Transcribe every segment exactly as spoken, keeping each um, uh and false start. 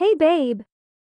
Hey babe.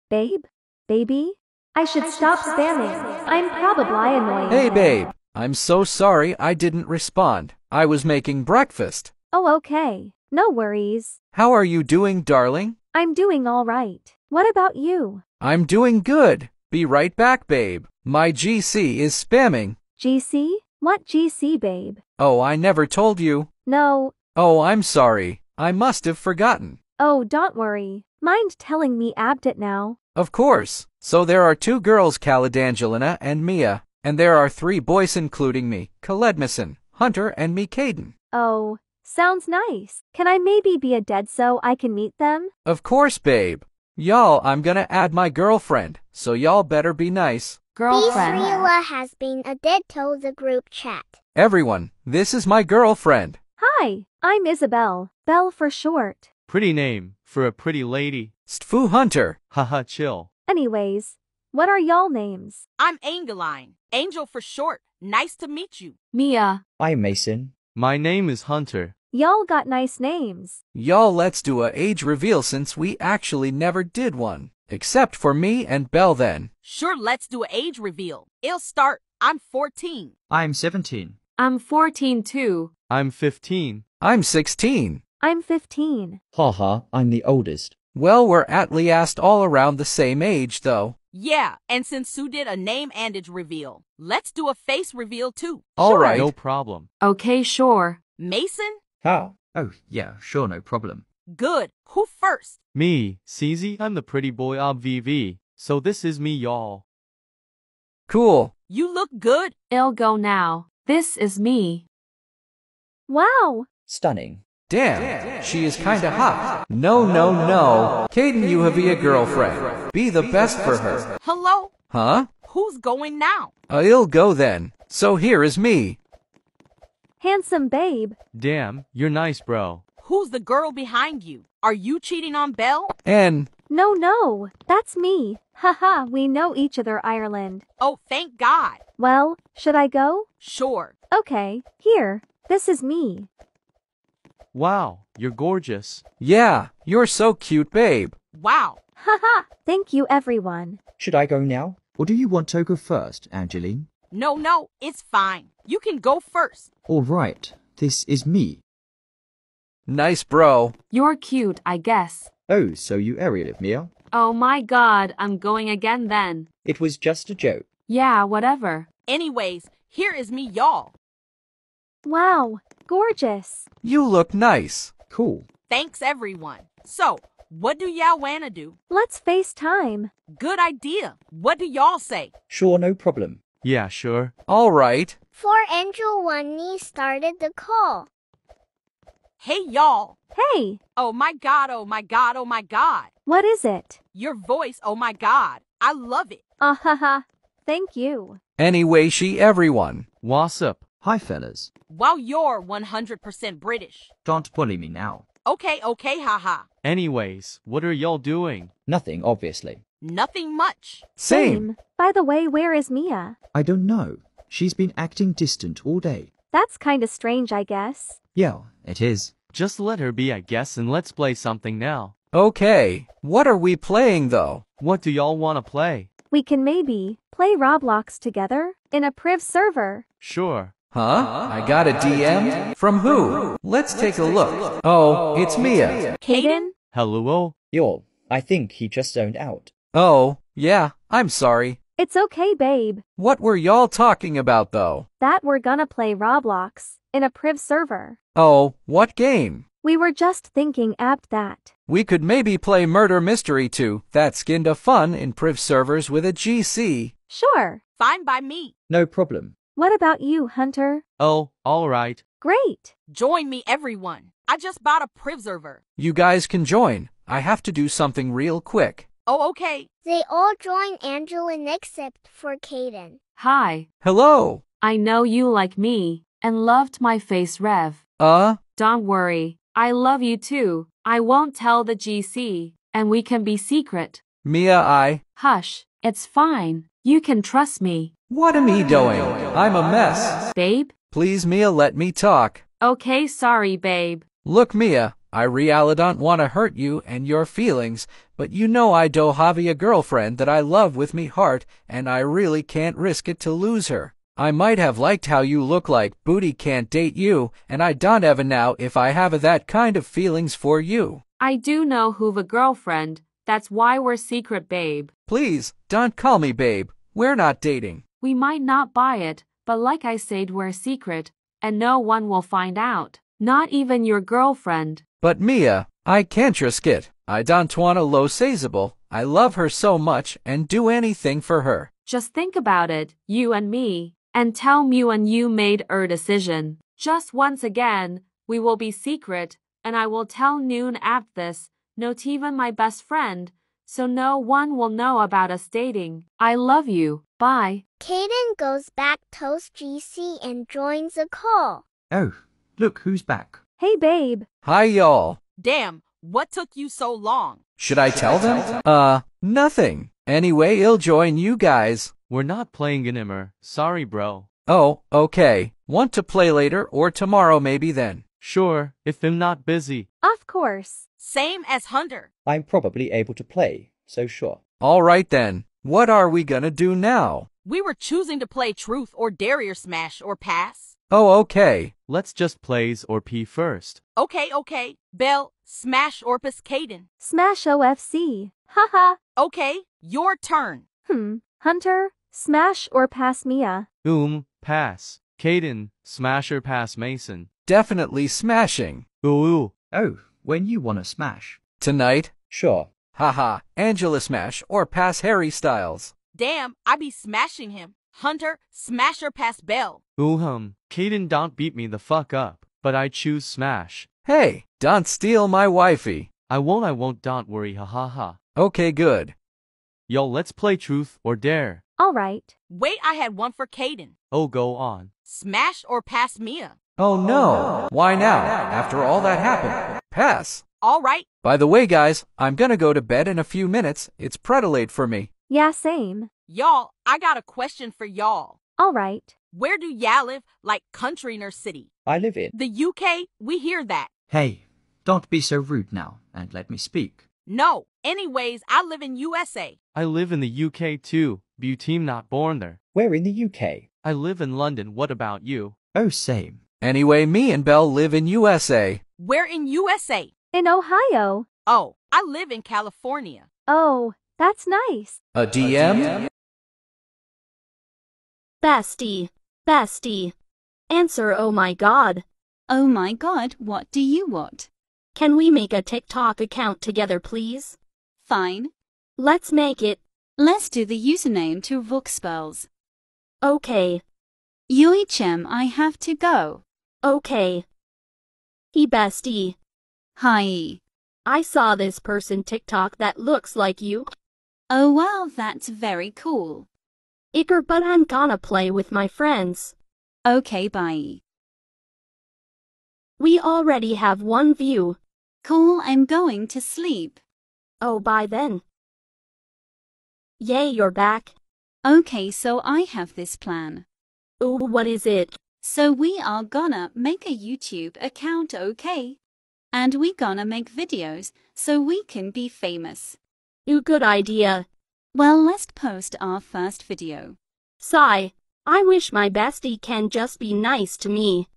Babe? Baby? I should, I should stop, stop spamming. spamming. I'm probably annoying. Hey babe. I'm so sorry I didn't respond. I was making breakfast. Oh, okay. No worries. How are you doing, darling? I'm doing all right. What about you? I'm doing good. Be right back, babe. My G C is spamming. G C? What G C, babe? Oh, I never told you. No. Oh, I'm sorry. I must have forgotten. Oh, don't worry. Mind telling me about it now? Of course. So there are two girls, Caladangelina and Mia, and there are three boys including me, Kaledmason, Hunter, and me, Caden. Oh, sounds nice. Can I maybe be a dead so I can meet them? Of course, babe. Y'all, I'm gonna add my girlfriend, so y'all better be nice. Girlfriend. Bisrila has been added to the group chat. Everyone, this is my girlfriend. Hi, I'm Isabel, Belle for short. Pretty name, for a pretty lady. Stfu Hunter. Haha, chill. Anyways, what are y'all names? I'm Angeline, Angel for short. Nice to meet you. Mia. I'm Mason. My name is Hunter. Y'all got nice names. Y'all, let's do a age reveal since we actually never did one. Except for me and Belle then. Sure, let's do an age reveal. It'll start. I'm fourteen. I'm seventeen. I'm fourteen too. I'm fifteen. I'm sixteen. I'm fifteen. Haha, ha, I'm the oldest. Well, we're at least all around the same age though. Yeah, and since Sue did a name and age reveal, let's do a face reveal too. Alright. Sure, no problem. Okay, sure. Mason? How? Oh, yeah, sure, no problem. Good. Who first? Me, C Z. I'm the pretty boy of V V. So this is me, y'all. Cool. You look good. I'll go now. This is me. Wow. Stunning. Damn. Damn. She is kinda hot. No, no, no. Caden, you have a girlfriend. Be the best for her. Hello? Huh? Who's going now? Uh, I'll go then. So here is me. Handsome babe. Damn, you're nice, bro. Who's the girl behind you? Are you cheating on Belle? And... No, no, that's me. Haha, we know each other, Ireland. Oh, thank God. Well, should I go? Sure. Okay, here, this is me. Wow, you're gorgeous. Yeah, you're so cute, babe. Wow. Haha, thank you, everyone. Should I go now? Or do you want to go first, Angeline? No, no, it's fine. You can go first. All right, this is me. Nice, bro. You're cute, I guess. Oh, so you aerial it, Mia. Oh my God, I'm going again then. It was just a joke. Yeah, whatever. Anyways, here is me, y'all. Wow, gorgeous. You look nice. Cool. Thanks, everyone. So, what do y'all wanna do? Let's FaceTime. Good idea. What do y'all say? Sure, no problem. Yeah, sure. All right. For Angel One Knee started the call. Hey, y'all. Hey. Oh, my God. Oh, my God. Oh, my God. What is it? Your voice. Oh, my God. I love it. Ah, ha, ha. Thank you. Anyway, she everyone. What's up? Hi, fellas. Wow, you're one hundred percent British. Don't bully me now. Okay, okay, haha. Anyways, what are y'all doing? Nothing, obviously. Nothing much. Same. Same. By the way, where is Mia? I don't know. She's been acting distant all day. That's kinda strange, I guess. Yeah, it is. Just let her be, I guess, and let's play something now. Okay, what are we playing, though? What do y'all wanna play? We can maybe play Roblox together in a priv server. Sure. Huh? huh? I got a D M? From who? Let's, let's take, a, take look. a look. Oh, it's Mia. Caden? Hello? Yo, I think he just zoned out. Oh, yeah, I'm sorry. It's okay, babe. What were y'all talking about, though? That we're gonna play Roblox in a priv server. Oh, what game? We were just thinking apt that. We could maybe play Murder Mystery two. That's kinda fun in priv servers with a G C. Sure. Fine by me. No problem. What about you, Hunter? Oh, all right. Great. Join me, everyone. I just bought a priv server. You guys can join. I have to do something real quick. Oh, okay. They all join Angeline except for Caden. Hi. Hello. I know you like me and loved my face, Rev. Uh? Don't worry. I love you too. I won't tell the G C, and we can be secret. Mia, I... Hush. It's fine. You can trust me. What am I doing? I'm a mess. Babe? Please, Mia, let me talk. Okay, sorry, babe. Look, Mia, I really don't want to hurt you and your feelings, but you know I do have a girlfriend that I love with me heart, and I really can't risk it to lose her. I might have liked how you look like, booty can't date you, and I don't have a now if I have a that kind of feelings for you. I do know who've a girlfriend, that's why we're secret, babe. Please, don't call me babe, we're not dating. We might not buy it, but like I said, we're secret, and no one will find out. Not even your girlfriend. But Mia, I can't risk it. I don't want a low sizable. I love her so much and do anything for her. Just think about it, you and me, and tell me when you made her decision. Just once again, we will be secret, and I will tell noon after this, not even my best friend, so no one will know about us dating. I love you. Bye. Kaden goes back toast G C and joins a call. Oh, look who's back. Hey, babe. Hi, y'all. Damn, what took you so long? Should I tell them? Uh, nothing. Anyway, I'll join you guys. We're not playing anymore. Sorry, bro. Oh, okay. Want to play later or tomorrow maybe then? Sure, if I'm not busy. Of course. Same as Hunter. I'm probably able to play, so sure. All right then. What are we gonna do now? We were choosing to play Truth or Dare or Smash or Pass. Oh, okay. Let's just plays or P first. Okay, okay. Bell, Smash or Pass, Kaden. Smash O F C. Haha. Okay, your turn. Hmm. Hunter, Smash or Pass, Mia. Um, Pass. Kaden, Smash or Pass, Mason. Definitely smashing. Ooh. Oh, when you wanna smash. Tonight? Sure. Haha. Angela, Smash or Pass, Harry Styles. Damn, I be smashing him. Hunter, Smash or Pass, Bell. Ooh, hum. Kaden, don't beat me the fuck up, but I choose Smash. Hey, don't steal my wifey. I won't, I won't, don't worry, ha ha ha. Okay, good. Yo, let's play Truth or Dare. Alright. Wait, I had one for Kaden. Oh, go on. Smash or Pass, Mia. Oh, no. Oh, no. Why now, after all that happened? Pass. Alright. By the way, guys, I'm gonna go to bed in a few minutes. It's pretty late for me. Yeah, same. Y'all, I got a question for y'all. Alright. Where do y'all live, like country nor city? I live in the U K, we hear that. Hey, don't be so rude now, and let me speak. No, anyways, I live in U S A. I live in the U K too, but I'm not born there. Where in the U K? I live in London, what about you? Oh, same. Anyway, me and Belle live in U S A. Where in U S A? In Ohio. Oh, I live in California. Oh, that's nice. A D M? A D M? Bestie. Bestie. Answer, oh my god. Oh my god, what do you want? Can we make a TikTok account together, please? Fine. Let's make it. Let's do the username to Voxpels. Okay. Yuichem, I have to go. Okay. Hey, bestie. Hi. I saw this person TikTok that looks like you. Oh wow, that's very cool. Iker, but I'm gonna play with my friends. Okay, bye. We already have one view. Cool, I'm going to sleep. Oh, bye then. Yay, you're back. Okay, so I have this plan. Ooh, what is it? So we are gonna make a YouTube account, okay? And we gonna make videos, so we can be famous. Ooh, good idea. Well, let's post our first video. Sigh, I wish my bestie can just be nice to me.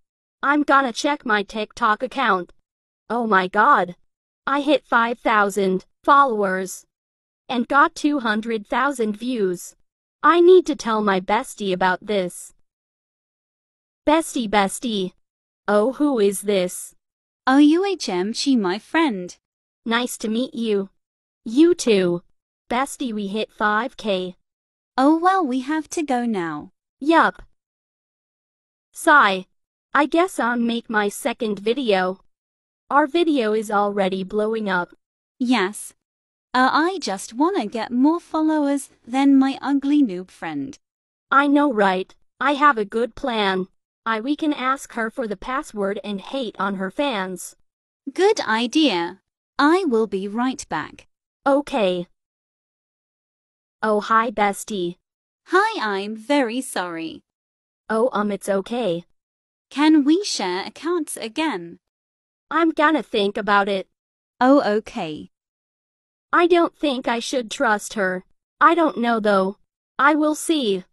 I'm gonna check my TikTok account. Oh my god. I hit five thousand followers. And got two hundred thousand views. I need to tell my bestie about this. Bestie, bestie. Oh, who is this? Oh, U H M, she my friend. Nice to meet you. You too. Bestie, we hit five K. Oh well, we have to go now. Yup. Sigh. I guess I'll make my second video. Our video is already blowing up. Yes. Uh, I just wanna get more followers than my ugly noob friend. I know, right? I have a good plan. I we can ask her for the password and hate on her fans. Good idea. I will be right back. Okay. Oh, hi, bestie. Hi, I'm very sorry. Oh, um, it's okay. Can we share accounts again? I'm gonna think about it. Oh, okay. I don't think I should trust her. I don't know though. I will see.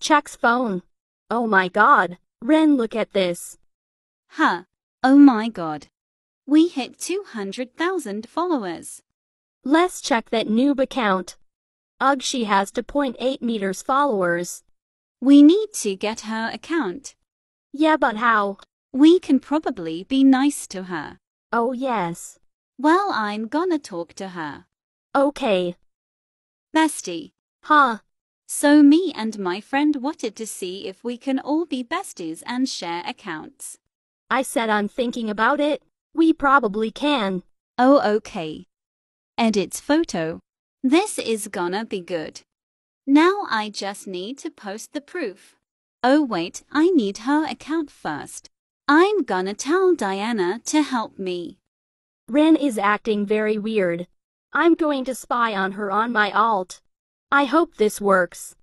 Checks phone. Oh my god. Ren, look at this. Huh. Oh my god. We hit two hundred thousand followers. Let's check that noob account. Ugh, she has two point eight meters followers. We need to get her account. Yeah, but how? We can probably be nice to her. Oh yes. Well, I'm gonna talk to her. Okay. Bestie. Huh? So me and my friend wanted to see if we can all be besties and share accounts. I said I'm thinking about it. We probably can. Oh, okay. Edit photo. This is gonna be good. Now I just need to post the proof. Oh wait, I need her account first. I'm gonna tell Diana to help me. Ren is acting very weird. I'm going to spy on her on my alt. I hope this works.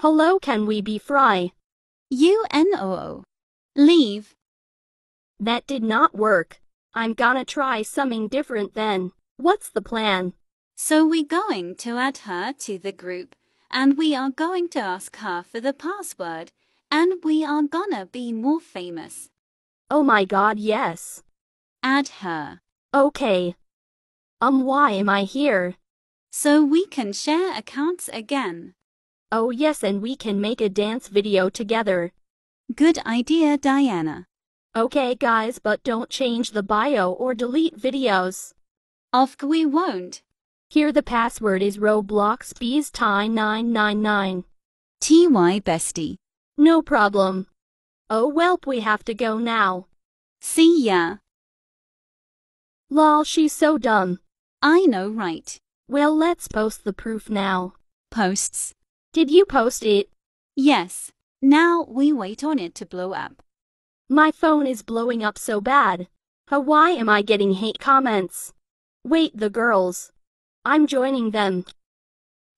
Hello, can we be fry? U N O O. Leave. That did not work. I'm gonna try something different then. What's the plan? So we're going to add her to the group, and we are going to ask her for the password, and we are gonna be more famous. Oh my god, yes. Add her. Okay. Um, why am I here? So we can share accounts again. Oh yes, and we can make a dance video together. Good idea, Diana. Okay guys, but don't change the bio or delete videos. Of course we won't. Here the password is Roblox Bees Ty nine nine nine. T Y bestie. No problem. Oh well, we have to go now. See ya. Lol, she's so dumb. I know, right? Well, let's post the proof now. Posts. Did you post it? Yes. Now we wait on it to blow up. My phone is blowing up so bad. How, why am I getting hate comments? Wait, the girls. I'm joining them.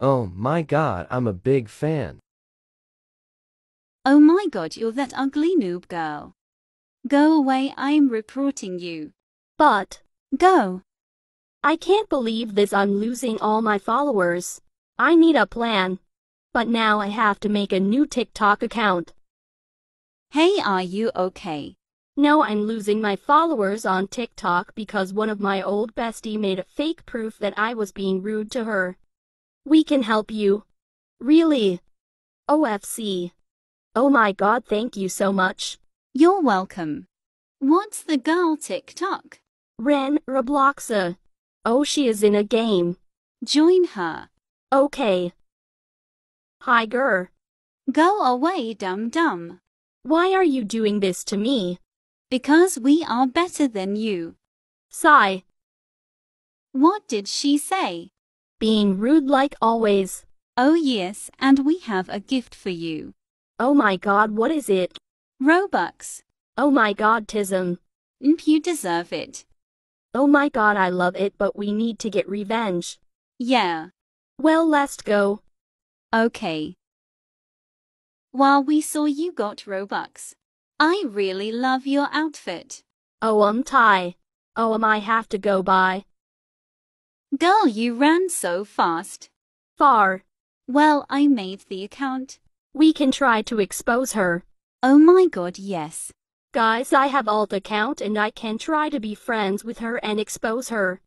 Oh my god, I'm a big fan. Oh my god, you're that ugly noob girl. Go away, I'm reporting you. But... Go. I can't believe this, I'm losing all my followers. I need a plan. But now I have to make a new TikTok account. Hey, are you okay? No, I'm losing my followers on TikTok because one of my old bestie made a fake proof that I was being rude to her. We can help you. Really? O F C. Oh my god, thank you so much. You're welcome. What's the girl TikTok? Ren, Robloxa. Oh, she is in a game. Join her. Okay. Hi, girl. Go away, dum dum. Why are you doing this to me? Because we are better than you. Sigh. What did she say? Being rude like always. Oh yes, and we have a gift for you. Oh my god, what is it? Robux. Oh my god, tism. Imp, you deserve it. Oh my god, I love it, but we need to get revenge. Yeah. Well, let's go. Okay. While we saw you got Robux. I really love your outfit. Oh, um, Ty. Oh, um, I have to go by. Girl, you ran so fast. Far. Well, I made the account. We can try to expose her. Oh my god, yes. Guys, I have alt account and I can try to be friends with her and expose her.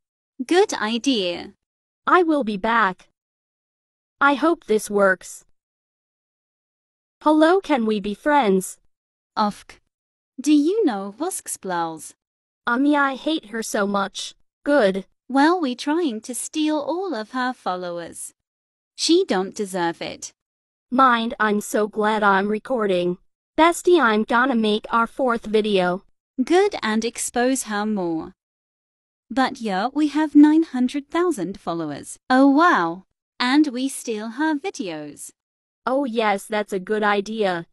Good idea. I will be back. I hope this works. Hello, can we be friends? Ofk. Do you know Vosksplows? Um, yeah, I hate her so much. Good. Well, we're trying to steal all of her followers. She don't deserve it. Mind, I'm so glad I'm recording. Bestie, I'm gonna make our fourth video. Good, and expose her more. But yeah, we have nine hundred thousand followers. Oh wow. And we steal her videos. Oh yes, that's a good idea.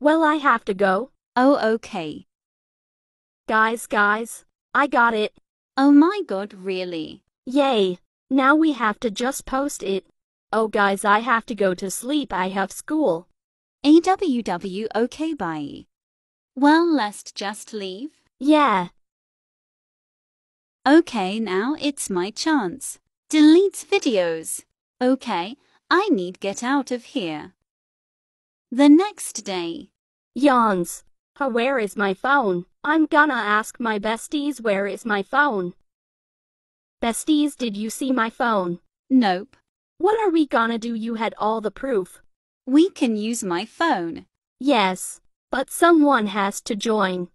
Well, I have to go. Oh okay. Guys, guys, I got it. Oh my god, really? Yay. Now we have to just post it. Oh guys, I have to go to sleep, I have school. A W W, okay, bye. Well, let's just leave. Yeah. Okay, now it's my chance. Deletes videos. Okay, I need get out of here. The next day. Yawns. Where is my phone? I'm gonna ask my besties where is my phone. Besties, did you see my phone? Nope. What are we gonna do? You had all the proof. We can use my phone. Yes, but someone has to join.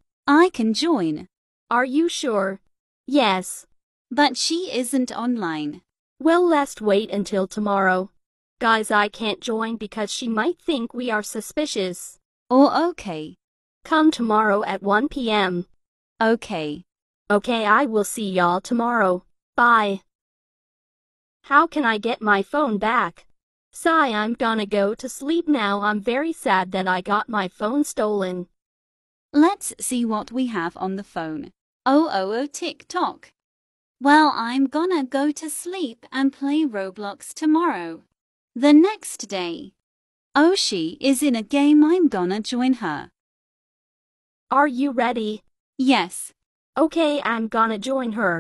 I can join. Are you sure? Yes. But she isn't online. Well, let's wait until tomorrow. Guys, I can't join because she might think we are suspicious. Oh, okay. Come tomorrow at one p m Okay. Okay, I will see y'all tomorrow. Bye. How can I get my phone back? Sigh, I'm gonna go to sleep now. I'm very sad that I got my phone stolen. Let's see what we have on the phone. Oh, oh, oh, TikTok. Well, I'm gonna go to sleep and play Roblox tomorrow. The next day. Oh, she is in a game. I'm gonna join her. Are you ready? Yes. Okay, I'm gonna join her.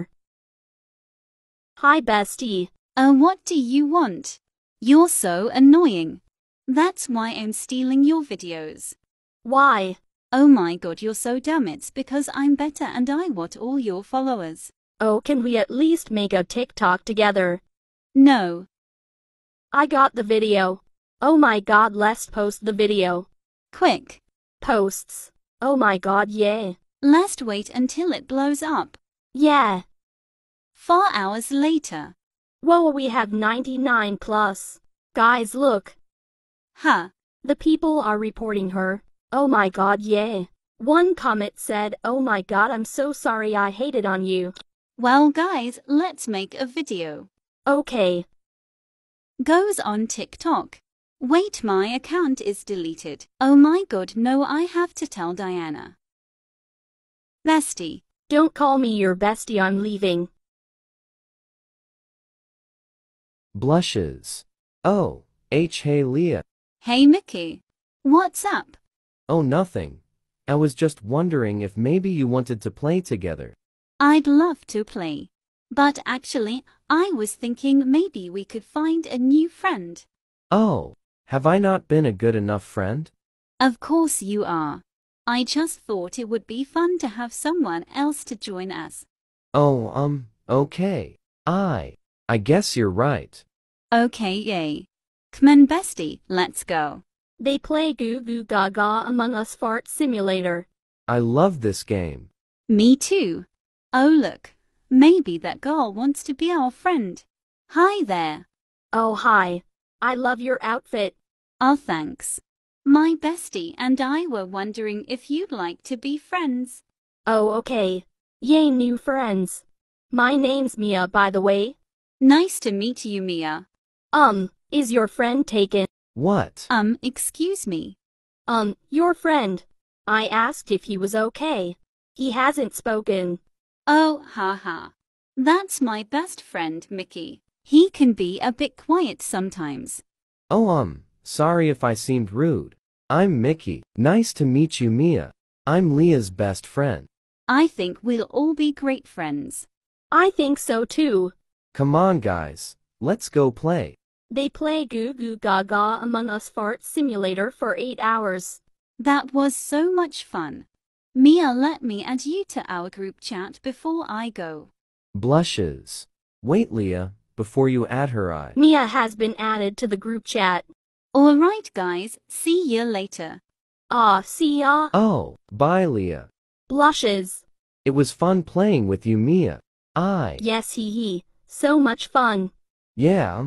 Hi, bestie. Uh, what do you want? You're so annoying. That's why I'm stealing your videos. Why? Oh my god, you're so dumb. It's because I'm better and I want all your followers. Oh, can we at least make a TikTok together? No. I got the video. Oh my god, let's post the video. Quick. Posts. Oh my god, yeah. Let's wait until it blows up. Yeah. Four hours later. Whoa, we have ninety-nine plus. Guys, look. Huh. The people are reporting her. Oh my god, yeah. One comment said, oh my god, I'm so sorry I hated on you. Well guys, let's make a video. Okay. Goes on TikTok. Wait, my account is deleted. Oh my god, no, I have to tell Diana. Bestie. Don't call me your bestie, I'm leaving. Blushes. Oh, h hey Leah. Hey Mickey. What's up? Oh, nothing. I was just wondering if maybe you wanted to play together. I'd love to play. But actually, I was thinking maybe we could find a new friend. Oh, have I not been a good enough friend? Of course you are. I just thought it would be fun to have someone else to join us. Oh, um, okay. I, I guess you're right. Okay, yay. Come on, bestie, let's go. They play Goo Goo Gaga Among Us Fart Simulator. I love this game. Me too. Oh look, maybe that girl wants to be our friend. Hi there. Oh hi. I love your outfit. Oh thanks. My bestie and I were wondering if you'd like to be friends. Oh okay. Yay, new friends. My name's Mia, by the way. Nice to meet you, Mia. Um, is your friend taken? What? Um, excuse me. Um, your friend. I asked if he was okay. He hasn't spoken. Oh, haha. That's my best friend, Mickey. He can be a bit quiet sometimes. Oh, um, sorry if I seemed rude. I'm Mickey. Nice to meet you, Mia. I'm Leah's best friend. I think we'll all be great friends. I think so too. Come on, guys. Let's go play. They play Goo Goo Gaga Among Us Fart Simulator for eight hours. That was so much fun. Mia, let me add you to our group chat before I go. Blushes. Wait, Leah, before you add her, I... Mia has been added to the group chat. Alright, guys, see ya later. Aw, see ya. Oh, bye, Leah. Blushes. It was fun playing with you, Mia. I... Yes, hee hee. So much fun. Yeah,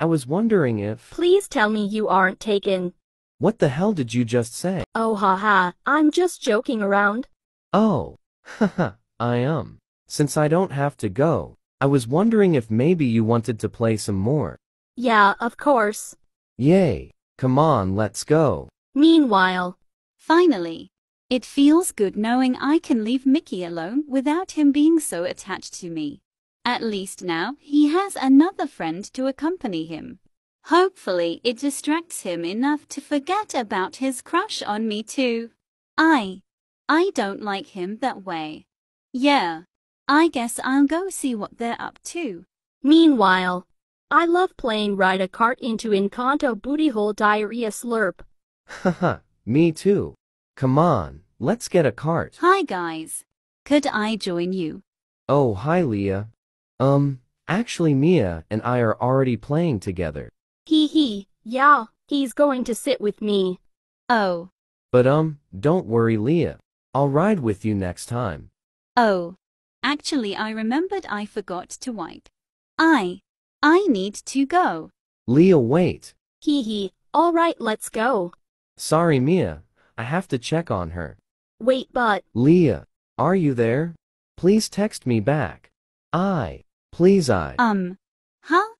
I was wondering if... Please tell me you aren't taken. What the hell did you just say? Oh haha, I'm just joking around. Oh, haha, I am. Since I don't have to go, I was wondering if maybe you wanted to play some more. Yeah, of course. Yay, come on, let's go. Meanwhile. Finally. It feels good knowing I can leave Mickey alone without him being so attached to me. At least now, he has another friend to accompany him. Hopefully, it distracts him enough to forget about his crush on me too. I I don't like him that way. Yeah, I guess I'll go see what they're up to. Meanwhile, I love playing ride a cart into Encanto booty hole diarrhea slurp. Haha, me too. Come on, let's get a cart. Hi guys. Could I join you? Oh, hi Leah. Um, actually Mia and I are already playing together. Hee hee, yeah, he's going to sit with me. Oh. But um, don't worry Leah. I'll ride with you next time. Oh. Actually I remembered I forgot to wipe. I. I need to go. Leah, wait. Hee hee, alright let's go. Sorry Mia, I have to check on her. Wait but. Leah, are you there? Please text me back. I. Please I. Um. Huh?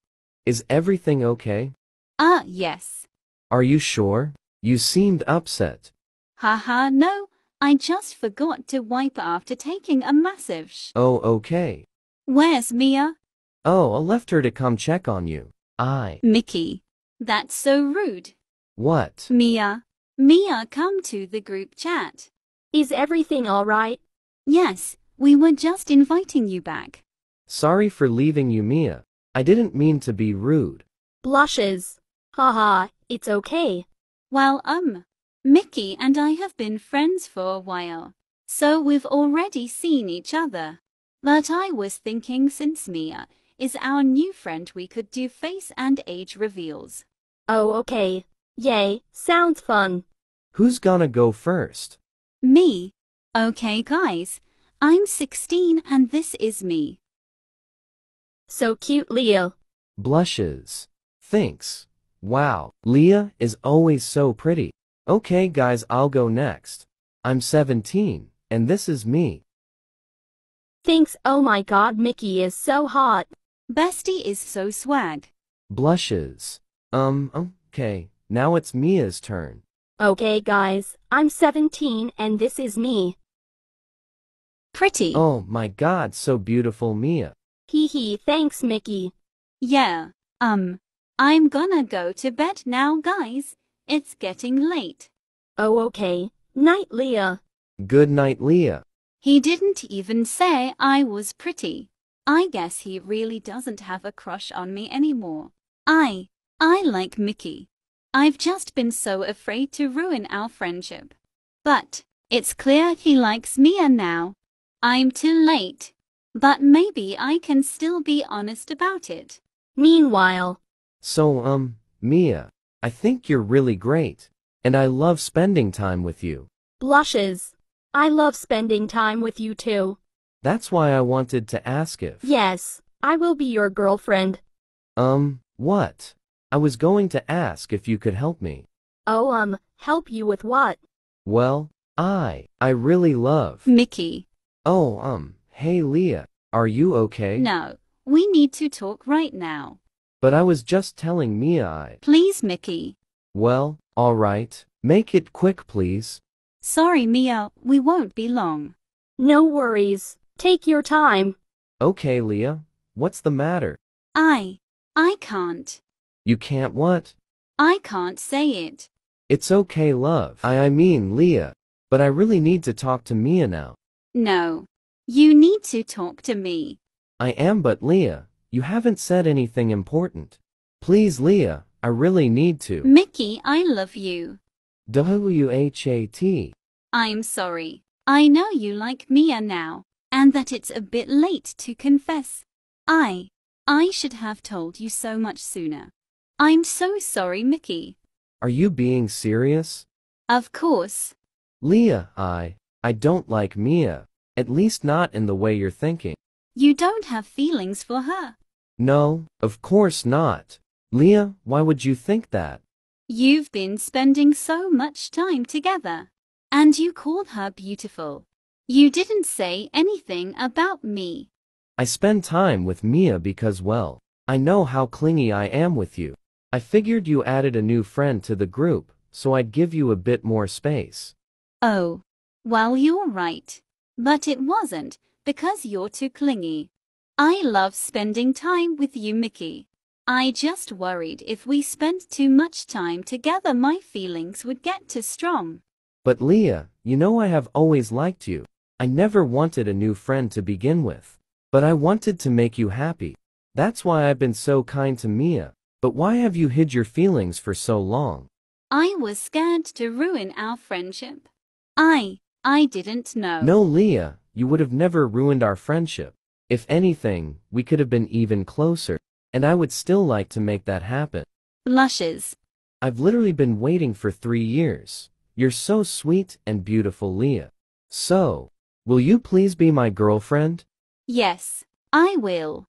Is everything okay? Ah, uh, yes. Are you sure? You seemed upset. Haha, no. I just forgot to wipe after taking a massive sh. Oh, okay. Where's Mia? Oh, I left her to come check on you. I. Mickey. That's so rude. What? Mia. Mia, come to the group chat. Is everything alright? Yes, we were just inviting you back. Sorry for leaving you, Mia. I didn't mean to be rude. Blushes. Haha, it's okay. Well, um. Mickey and I have been friends for a while, so we've already seen each other. But I was thinking since Mia is our new friend we could do face and age reveals. Oh okay, yay, sounds fun. Who's gonna go first? Me. Okay guys, I'm sixteen and this is me. So cute Leah. Blushes. Thanks. Wow, Leah is always so pretty. Okay guys, I'll go next. I'm seventeen, and this is me. Thanks, oh my god, Mickey is so hot. Bestie is so swag. Blushes. Um, okay, now it's Mia's turn. Okay guys, I'm seventeen and this is me. Pretty. Oh my god, so beautiful Mia. Hee hee, thanks Mickey. Yeah, um, I'm gonna go to bed now guys. It's getting late. Oh okay, night Leah. Good night Leah. He didn't even say I was pretty. I guess he really doesn't have a crush on me anymore. I, I like Mickey. I've just been so afraid to ruin our friendship. But, it's clear he likes Mia now. I'm too late. But maybe I can still be honest about it. Meanwhile. So um, Mia. I think you're really great, and I love spending time with you. Blushes. I love spending time with you too. That's why I wanted to ask if... Yes, I will be your girlfriend. Um, what? I was going to ask if you could help me. Oh, um, help you with what? Well, I, I really love... Mickey. Oh, um, hey Leah, are you okay? No, we need to talk right now. But I was just telling Mia I... Please, Mickey. Well, alright. Make it quick, please. Sorry, Mia. We won't be long. No worries. Take your time. Okay, Leah. What's the matter? I... I can't. You can't what? I can't say it. It's okay, love. I, I mean, Leah. But I really need to talk to Mia now. No. You need to talk to me. I am, but Leah... You haven't said anything important. Please, Leah, I really need to. Mickey, I love you. W H A T. I'm sorry. I know you like Mia now, and that it's a bit late to confess. I, I should have told you so much sooner. I'm so sorry, Mickey. Are you being serious? Of course. Leah, I, I don't like Mia, at least not in the way you're thinking. You don't have feelings for her. No, of course not. Leah, why would you think that? You've been spending so much time together. And you called her beautiful. You didn't say anything about me. I spend time with Mia because, well, I know how clingy I am with you. I figured you added a new friend to the group, so I'd give you a bit more space. Oh, well, you're right. But it wasn't. Because you're too clingy. I love spending time with you, Mickey. I just worried if we spent too much time together my feelings would get too strong. But Leah, you know I have always liked you. I never wanted a new friend to begin with. But I wanted to make you happy. That's why I've been so kind to Mia. But why have you hid your feelings for so long? I was scared to ruin our friendship. I, I didn't know. No, Leah, you would have never ruined our friendship. If anything, we could have been even closer. And I would still like to make that happen. Blushes. I've literally been waiting for three years. You're so sweet and beautiful, Leah. So, will you please be my girlfriend? Yes, I will.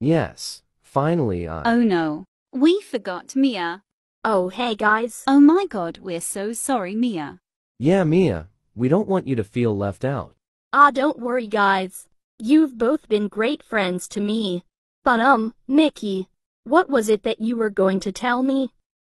Yes, finally I... Oh no, we forgot Mia. Oh hey guys. Oh my god, we're so sorry Mia. Yeah Mia, we don't want you to feel left out. Ah, don't worry guys. You've both been great friends to me. But um, Mickey, what was it that you were going to tell me?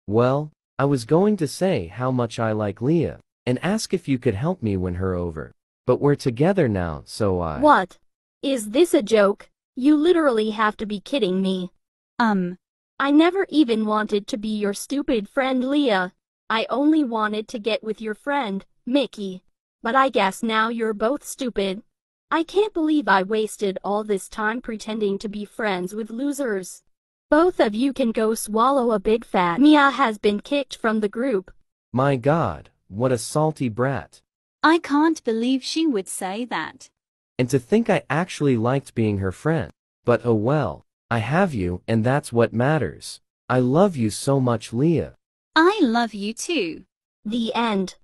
Well, I was going to say how much I like Leah, and ask if you could help me win her over. But we're together now, so I... What? Is this a joke? You literally have to be kidding me. Um. I never even wanted to be your stupid friend, Leah. I only wanted to get with your friend, Mickey. But I guess now you're both stupid. I can't believe I wasted all this time pretending to be friends with losers. Both of you can go swallow a big fat. Mia has been kicked from the group. My god, what a salty brat. I can't believe she would say that. And to think I actually liked being her friend. But oh well, I have you and that's what matters. I love you so much, Leah. I love you too. The end.